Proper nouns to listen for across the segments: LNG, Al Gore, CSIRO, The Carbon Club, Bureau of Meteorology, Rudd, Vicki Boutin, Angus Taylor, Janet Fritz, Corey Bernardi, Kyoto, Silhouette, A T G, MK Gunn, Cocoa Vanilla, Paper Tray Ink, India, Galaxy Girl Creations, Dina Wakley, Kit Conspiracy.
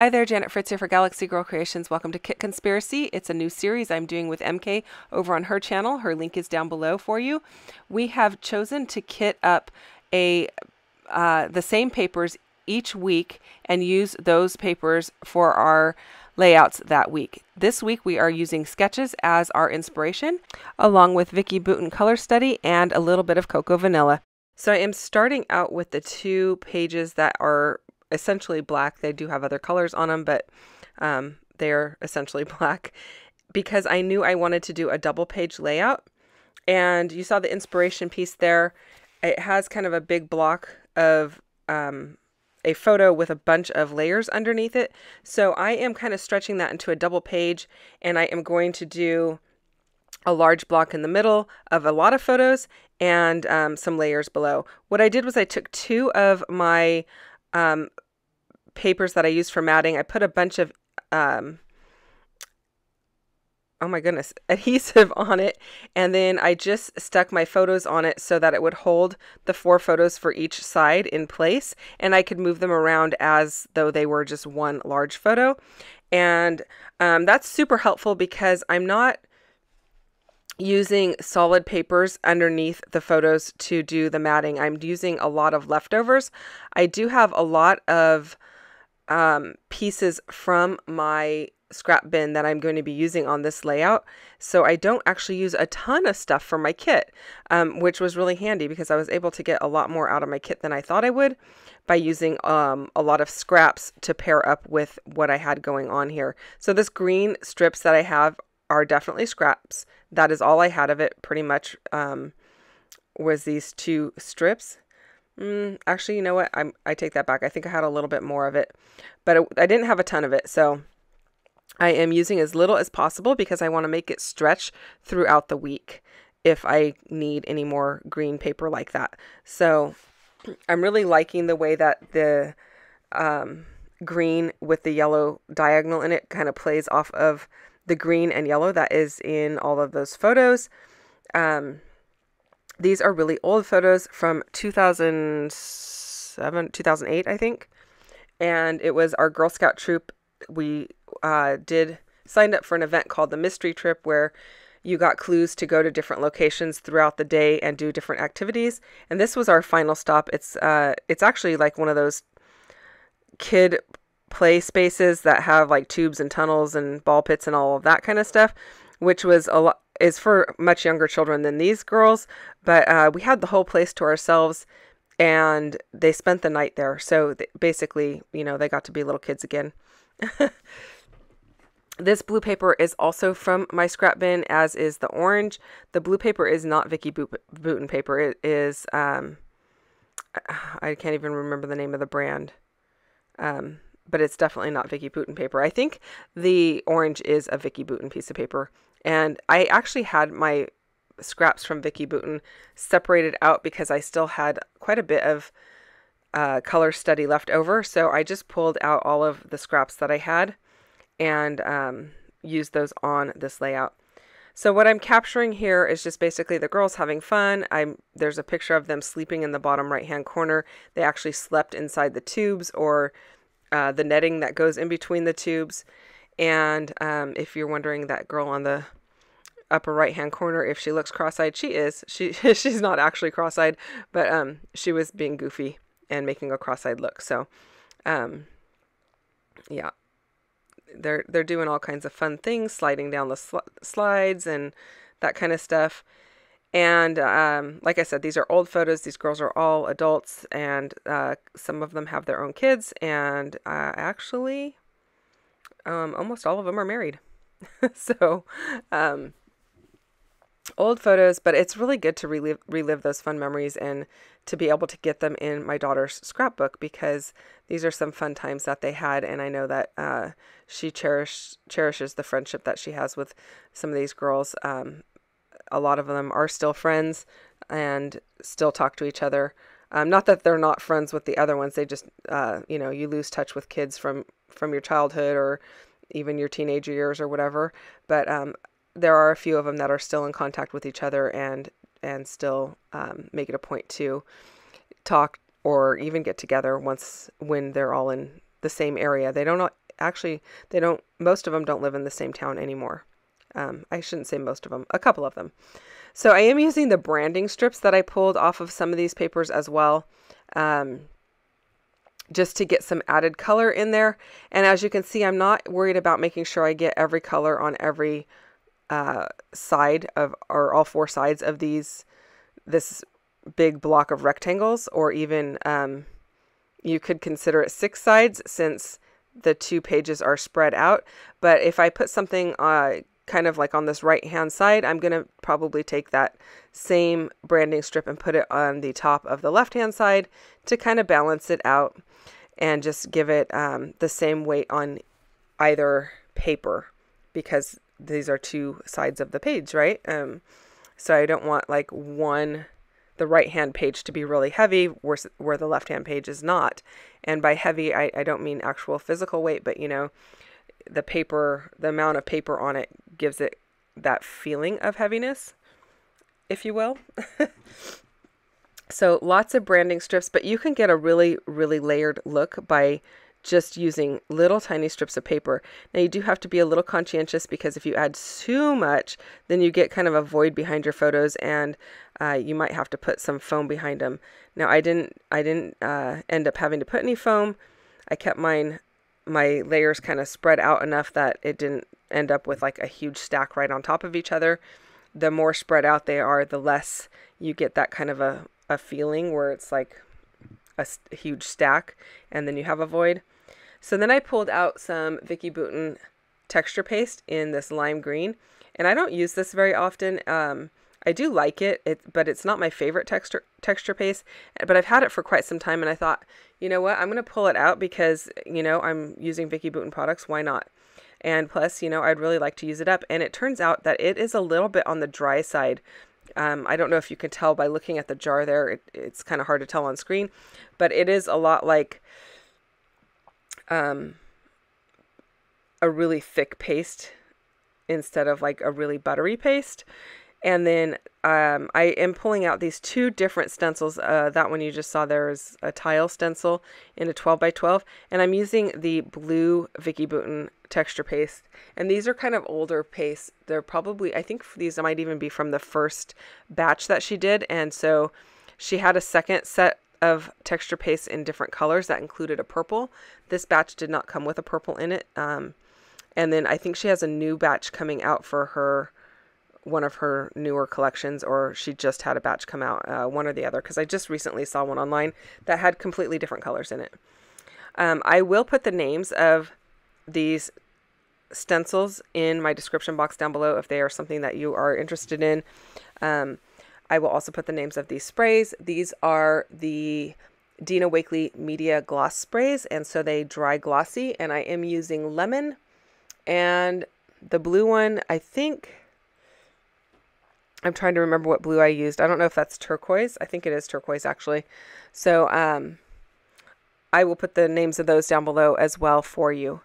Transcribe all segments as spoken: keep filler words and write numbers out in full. Hi there, Janet Fritz here for Galaxy Girl Creations. Welcome to Kit Conspiracy. It's a new series I'm doing with M K over on her channel. Her link is down below for you. We have chosen to kit up a uh, the same papers each week and use those papers for our layouts that week. This week we are using sketches as our inspiration, along with Vicki Boutin color study and a little bit of Cocoa Vanilla. So I am starting out with the two pages that are essentially black. They do have other colors on them, but um, they're essentially black because I knew I wanted to do a double page layout. And you saw the inspiration piece there. It has kind of a big block of um, a photo with a bunch of layers underneath it. So I am kind of stretching that into a double page, and I am going to do a large block in the middle of a lot of photos and um, some layers below. What I did was I took two of my Um, papers that I use for matting. I put a bunch of, um, oh my goodness, adhesive on it. And then I just stuck my photos on it so that it would hold the four photos for each side in place. And I could move them around as though they were just one large photo. And um, that's super helpful because I'm not using solid papers underneath the photos to do the matting. I'm using a lot of leftovers. I do have a lot of um, pieces from my scrap bin that I'm going to be using on this layout. So I don't actually use a ton of stuff for my kit, um, which was really handy because I was able to get a lot more out of my kit than I thought I would by using um, a lot of scraps to pair up with what I had going on here. So this green strips that I have are definitely scraps. That is all I had of it, pretty much, um, was these two strips. Mm, actually, you know what? I'm, I take that back. I think I had a little bit more of it, but it, I didn't have a ton of it. So I am using as little as possible because I want to make it stretch throughout the week if I need any more green paper like that. So I'm really liking the way that the um, green with the yellow diagonal in it kind of plays off of the green and yellow that is in all of those photos. Um, these are really old photos from two thousand seven, two thousand eight, I think. And it was our Girl Scout troop. We uh, did signed up for an event called the Mystery Trip, where you got clues to go to different locations throughout the day and do different activities. And this was our final stop. It's uh, it's actually like one of those kid play spaces that have like tubes and tunnels and ball pits and all of that kind of stuff, which was a lot, is for much younger children than these girls. But uh, we had the whole place to ourselves, and they spent the night there. So they, basically, you know, they got to be little kids again. This blue paper is also from my scrap bin, as is the orange. The blue paper is not Vicki Boutin paper. It is, um, I can't even remember the name of the brand. Um, But it's definitely not Vicki Boutin paper. I think the orange is a Vicki Boutin piece of paper. And I actually had my scraps from Vicki Boutin separated out because I still had quite a bit of uh, color study left over. So I just pulled out all of the scraps that I had and um, used those on this layout. So what I'm capturing here is just basically the girls having fun. I'm, there's a picture of them sleeping in the bottom right-hand corner. They actually slept inside the tubes or Uh, the netting that goes in between the tubes. And um, if you're wondering, that girl on the upper right hand corner, if she looks cross-eyed, she is. She she's not actually cross-eyed, but um, she was being goofy and making a cross-eyed look. So um, yeah, they're they're doing all kinds of fun things, sliding down the sl slides and that kind of stuff. And um, like I said, these are old photos. These girls are all adults, and uh, some of them have their own kids. And uh, actually, um, almost all of them are married. So um, old photos, but it's really good to relive, relive those fun memories and to be able to get them in my daughter's scrapbook, because these are some fun times that they had. And I know that uh, she cherish, cherishes the friendship that she has with some of these girls. Um, A lot of them are still friends and still talk to each other. Um, not that they're not friends with the other ones. They just, uh, you know, you lose touch with kids from, from your childhood or even your teenage years or whatever. But um, there are a few of them that are still in contact with each other and, and still um, make it a point to talk or even get together once when they're all in the same area. They don't actually, they don't, most of them don't live in the same town anymore. Um, I shouldn't say most of them, a couple of them. So I am using the branding strips that I pulled off of some of these papers as well, um, just to get some added color in there. And as you can see, I'm not worried about making sure I get every color on every uh, side of, or all four sides of these, this big block of rectangles, or even um, you could consider it six sides since the two pages are spread out. But if I put something uh, kind of like on this right hand side, I'm going to probably take that same branding strip and put it on the top of the left hand side to kind of balance it out and just give it um, the same weight on either paper, because these are two sides of the page, right? Um, so I don't want like one, the right hand page to be really heavy where, where the left hand page is not. And by heavy, I, I don't mean actual physical weight, but you know, the paper, the amount of paper on it gives it that feeling of heaviness, if you will. So lots of branding strips, but you can get a really, really layered look by just using little tiny strips of paper. Now you do have to be a little conscientious, because if you add too much, then you get kind of a void behind your photos, and uh, you might have to put some foam behind them. Now I didn't, I didn't uh, end up having to put any foam. I kept mine, my layers kind of spread out enough that it didn't end up with like a huge stack right on top of each other. The more spread out they are, the less you get that kind of a, a feeling where it's like a huge stack and then you have a void. So then I pulled out some Vicki Boutin texture paste in this lime green, and I don't use this very often. Um, I do like it, it, but it's not my favorite texture texture paste, but I've had it for quite some time, and I thought, you know what, I'm going to pull it out because, you know, I'm using Vicki Boutin products. Why not? And plus, you know, I'd really like to use it up. And it turns out that it is a little bit on the dry side. Um, I don't know if you can tell by looking at the jar there. It, it's kind of hard to tell on screen, but it is a lot like um, a really thick paste instead of like a really buttery paste. And then um, I am pulling out these two different stencils. Uh, that one you just saw there is a tile stencil in a twelve by twelve. And I'm using the blue Vicki Boutin texture paste. And these are kind of older pastes. They're probably, I think these might even be from the first batch that she did. And so she had a second set of texture pastes in different colors that included a purple. This batch did not come with a purple in it. Um, and then I think she has a new batch coming out for her, one of her newer collections, or she just had a batch come out, uh, one or the other, because I just recently saw one online that had completely different colors in it. Um, I will put the names of these stencils in my description box down below if they are something that you are interested in. Um, I will also put the names of these sprays. These are the Dina Wakley Media Gloss Sprays, and so they dry glossy, and I am using lemon, and the blue one, I think... I'm trying to remember what blue I used. I don't know if that's turquoise. I think it is turquoise, actually. So um, I will put the names of those down below as well for you.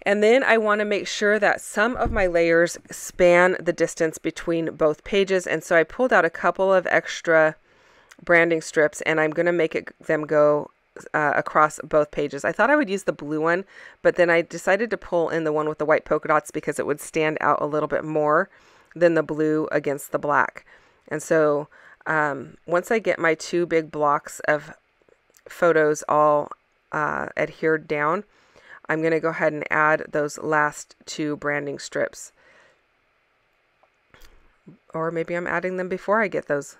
And then I want to make sure that some of my layers span the distance between both pages. And so I pulled out a couple of extra branding strips, and I'm going to make it, them go uh, across both pages. I thought I would use the blue one, but then I decided to pull in the one with the white polka dots because it would stand out a little bit more than the blue against the black. And so um, once I get my two big blocks of photos all uh, adhered down, I'm going to go ahead and add those last two branding strips. Or maybe I'm adding them before I get those.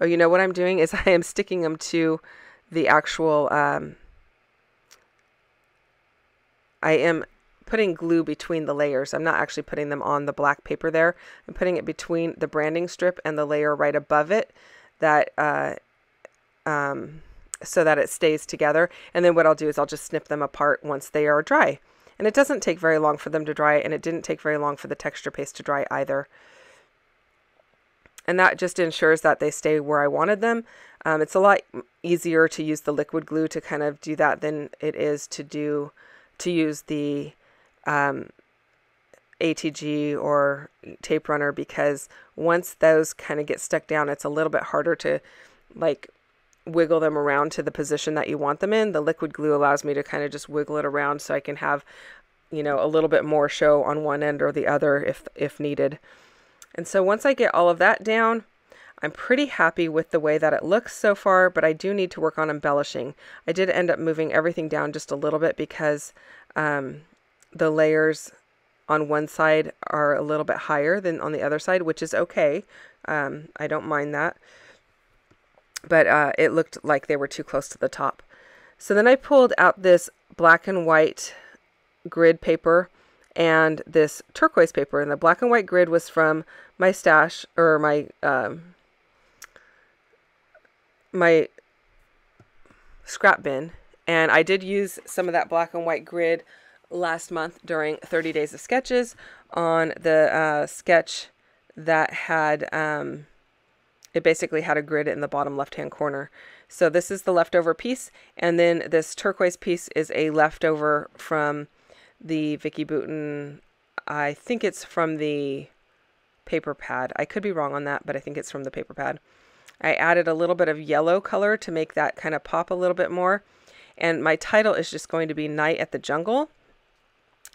Oh, you know what I'm doing is I am sticking them to the actual, um, I am putting glue between the layers. I'm not actually putting them on the black paper there. I'm putting it between the branding strip and the layer right above it, that uh, um, so that it stays together. And then what I'll do is I'll just snip them apart once they are dry. And it doesn't take very long for them to dry, and it didn't take very long for the texture paste to dry either. And that just ensures that they stay where I wanted them. Um, it's a lot easier to use the liquid glue to kind of do that than it is to do to use the um, A T G or tape runner, because once those kind of get stuck down, it's a little bit harder to like wiggle them around to the position that you want them in. The liquid glue allows me to kind of just wiggle it around so I can have, you know, a little bit more show on one end or the other if, if needed. And so once I get all of that down, I'm pretty happy with the way that it looks so far, but I do need to work on embellishing. I did end up moving everything down just a little bit because um, the layers on one side are a little bit higher than on the other side, which is okay. Um, I don't mind that. But uh, it looked like they were too close to the top. So then I pulled out this black and white grid paper and this turquoise paper. And the black and white grid was from my stash, or my... Um, my scrap bin, and I did use some of that black and white grid last month during thirty days of sketches on the uh, sketch that had um, it basically had a grid in the bottom left hand corner. So this is the leftover piece, and then this turquoise piece is a leftover from the Vicki Boutin. I think it's from the paper pad. I could be wrong on that, but I think it's from the paper pad. I added a little bit of yellow color to make that kind of pop a little bit more. And my title is just going to be Night at the Jungle.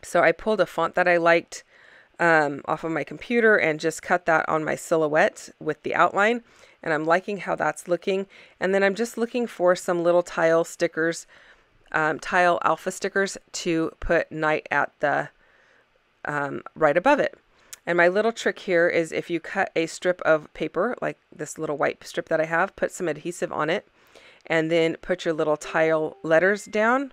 So I pulled a font that I liked um, off of my computer and just cut that on my Silhouette with the outline. And I'm liking how that's looking. And then I'm just looking for some little tile stickers, um, tile alpha stickers to put Night at the, um, right above it. And my little trick here is if you cut a strip of paper, like this little white strip that I have, put some adhesive on it, and then put your little tile letters down.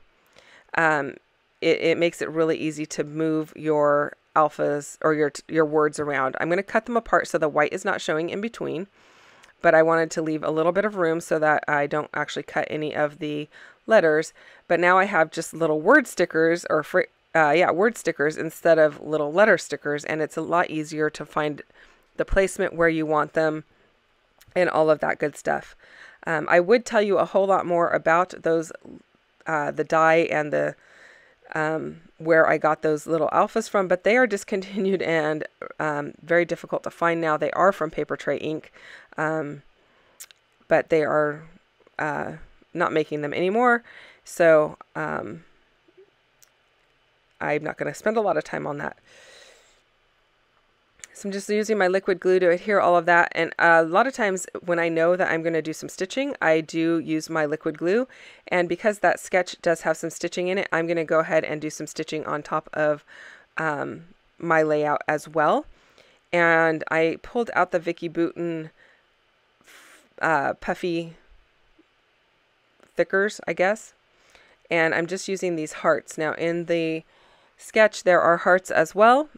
Um, it, it makes it really easy to move your alphas or your, your words around. I'm going to cut them apart so the white is not showing in between, but I wanted to leave a little bit of room so that I don't actually cut any of the letters. But now I have just little word stickers or fr Uh, yeah, word stickers instead of little letter stickers, and it's a lot easier to find the placement where you want them and all of that good stuff. Um, I would tell you a whole lot more about those, uh, the die and the um, where I got those little alphas from, but they are discontinued and um, very difficult to find now. They are from Paper Tray Ink, um, but they are uh, not making them anymore. So... Um, I'm not going to spend a lot of time on that. So I'm just using my liquid glue to adhere all of that. And a lot of times when I know that I'm going to do some stitching, I do use my liquid glue. And because that sketch does have some stitching in it, I'm going to go ahead and do some stitching on top of um, my layout as well. And I pulled out the Vicki Boutin uh, puffy thickers, I guess. And I'm just using these hearts. Now in the sketch there are hearts as well,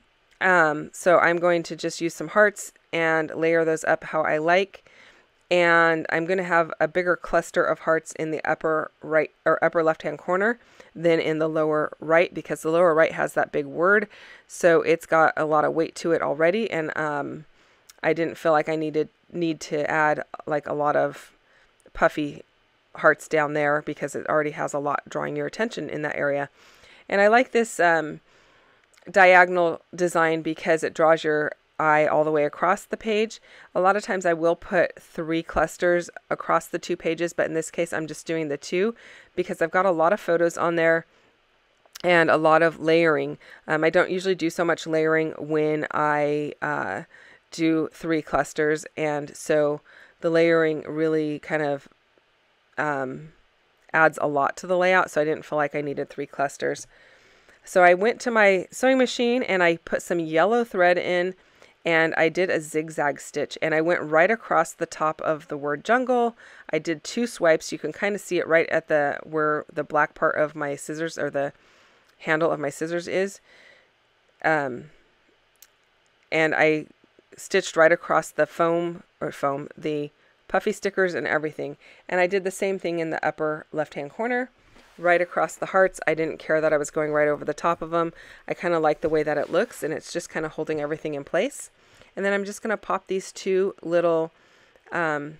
um, so I'm going to just use some hearts and layer those up how I like, and I'm going to have a bigger cluster of hearts in the upper right or upper left hand corner than in the lower right, because the lower right has that big word, so it's got a lot of weight to it already, and um, I didn't feel like I needed need to add like a lot of puffy hearts down there because it already has a lot drawing your attention in that area. And I like this um, diagonal design because it draws your eye all the way across the page. A lot of times I will put three clusters across the two pages, but in this case I'm just doing the two because I've got a lot of photos on there and a lot of layering. Um, I don't usually do so much layering when I uh, do three clusters, and so the layering really kind of um, adds a lot to the layout, so I didn't feel like I needed three clusters. So I went to my sewing machine and I put some yellow thread in, and I did a zigzag stitch, and I went right across the top of the word jungle. I did two swipes. You can kind of see it right at the where the black part of my scissors or the handle of my scissors is, um, and I stitched right across the foam or foam the puffy stickers and everything. And I did the same thing in the upper left-hand corner, right across the hearts. I didn't care that I was going right over the top of them. I kind of like the way that it looks, and it's just kind of holding everything in place. And then I'm just going to pop these two little um,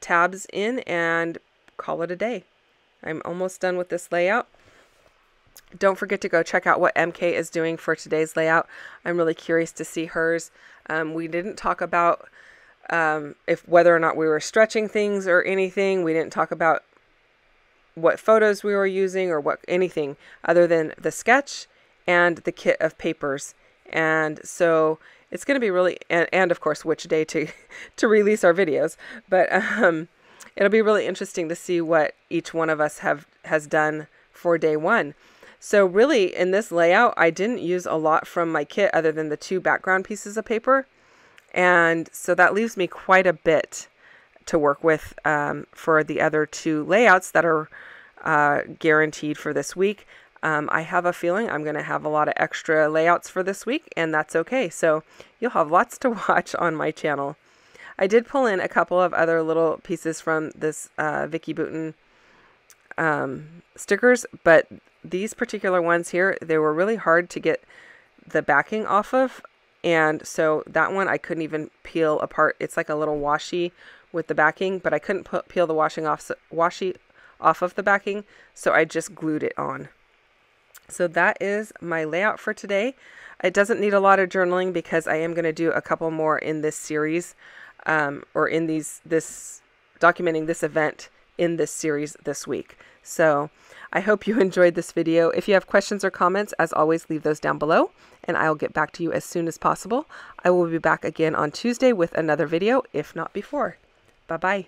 tabs in and call it a day. I'm almost done with this layout. Don't forget to go check out what M K is doing for today's layout. I'm really curious to see hers. Um, we didn't talk about um, if whether or not we were stretching things or anything. We didn't talk about what photos we were using or what anything other than the sketch and the kit of papers. And so it's going to be really, and, and of course, which day to, to release our videos, but um, it'll be really interesting to see what each one of us have has done for day one. So really in this layout, I didn't use a lot from my kit other than the two background pieces of paper. And so that leaves me quite a bit to work with um, for the other two layouts that are uh, guaranteed for this week. Um, I have a feeling I'm going to have a lot of extra layouts for this week, and that's okay. So you'll have lots to watch on my channel. I did pull in a couple of other little pieces from this uh, Vicki Boutin um, stickers, but these particular ones here, they were really hard to get the backing off of. And so that one I couldn't even peel apart. It's like a little washi with the backing, but I couldn't put, peel the washing off, washi off of the backing. So I just glued it on. So that is my layout for today. It doesn't need a lot of journaling because I am going to do a couple more in this series, um, or in these, this documenting this event in this series this week. So I hope you enjoyed this video. If you have questions or comments, as always, leave those down below and I'll get back to you as soon as possible. I will be back again on Tuesday with another video, if not before. Bye-bye.